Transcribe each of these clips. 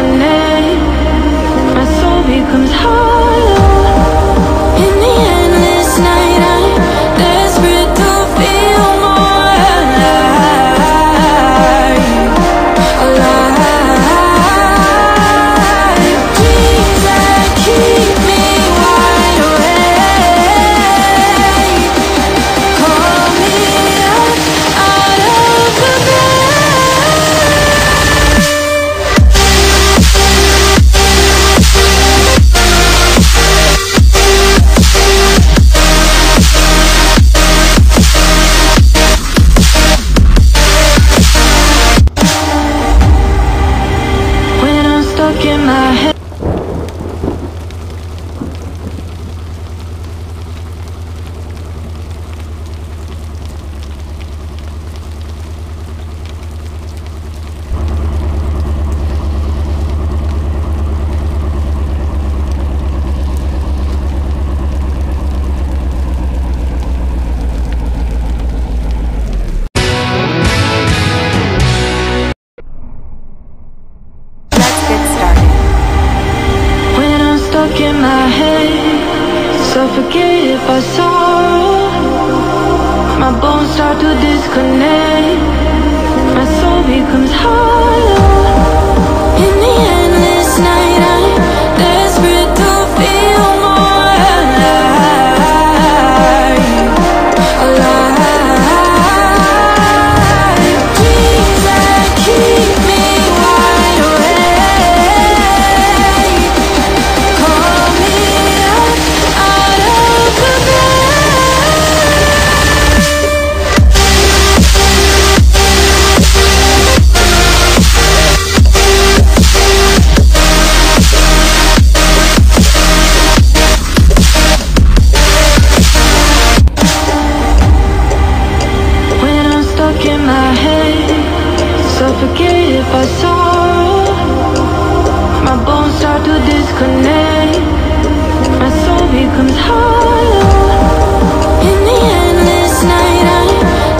connect, my soul becomes hollow. In the endless night, I'm desperate to feel more alive. Dreams that keep me wide awake, call me up out of the bed. In my head, in my head, suffocated by sorrow, my bones start to disconnect, my soul becomes hollow. In the endless night, I'm desperate to feel more alive, alive. Dreams that keep me wide awake, suffocated by sorrow, my bones start to disconnect, my soul becomes hollow. In the endless night, I'm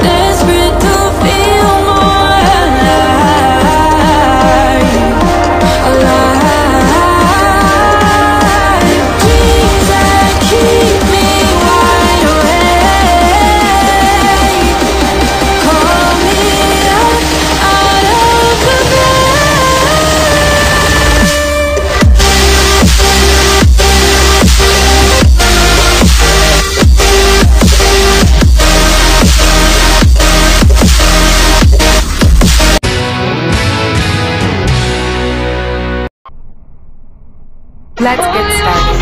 desperate to feel more alive, alive. Dreams that keep me wide awake, call me up out of the bed. Let's get started.